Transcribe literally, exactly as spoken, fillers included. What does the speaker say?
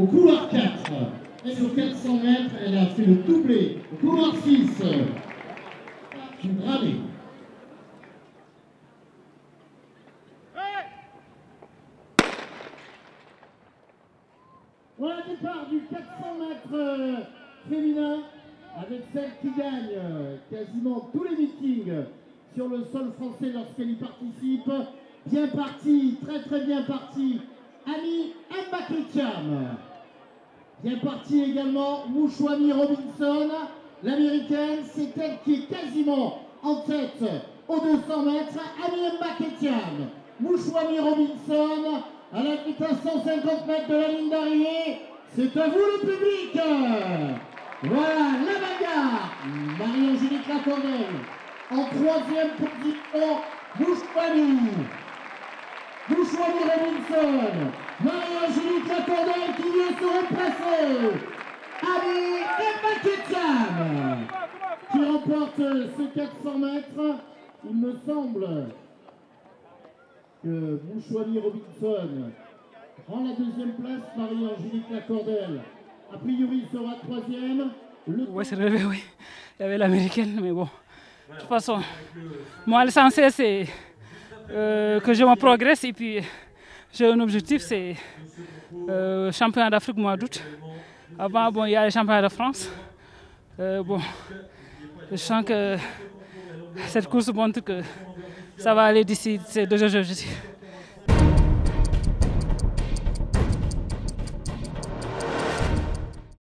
Au couloir quatre, et sur quatre cents mètres, elle a fait le doublé. Au couloir six, Dramé. Voilà le départ du quatre cents mètres féminin, avec celle qui gagne quasiment tous les meetings sur le sol français lorsqu'elle y participe. Bien partie, très très bien partie, Amy Thiam. Bien partie également Moushaumi Robinson, l'américaine, c'est elle qui est quasiment en tête aux deux cents mètres. Amy Thiam, Moushaumi Robinson, à la vitesse cent cinquante mètres de la ligne d'arrivée, c'est à vous le public. Voilà la bagarre. Marie-Angélique Lacordelle en troisième position, Moushaumi. Moushaumi Robinson, Marie-Angélique Lacordelle qui vient se replacer. Allez, Amy Thiam qui remporte ce quatre cents mètres. Il me semble que Moushaumi Robinson prend la deuxième place, Marie-Angélique Lacordelle a priori sera troisième. Le... Oui, c'est relevé, oui. Il y avait l'américaine, mais bon. De toute façon, moi, l'essentiel, c'est euh, que je me progresse et puis j'ai un objectif, c'est euh, championnat d'Afrique, mois d'août. Avant, bon, il y a les championnats de France. Euh, bon, je sens que cette course montre que ça va aller d'ici ces deux jours.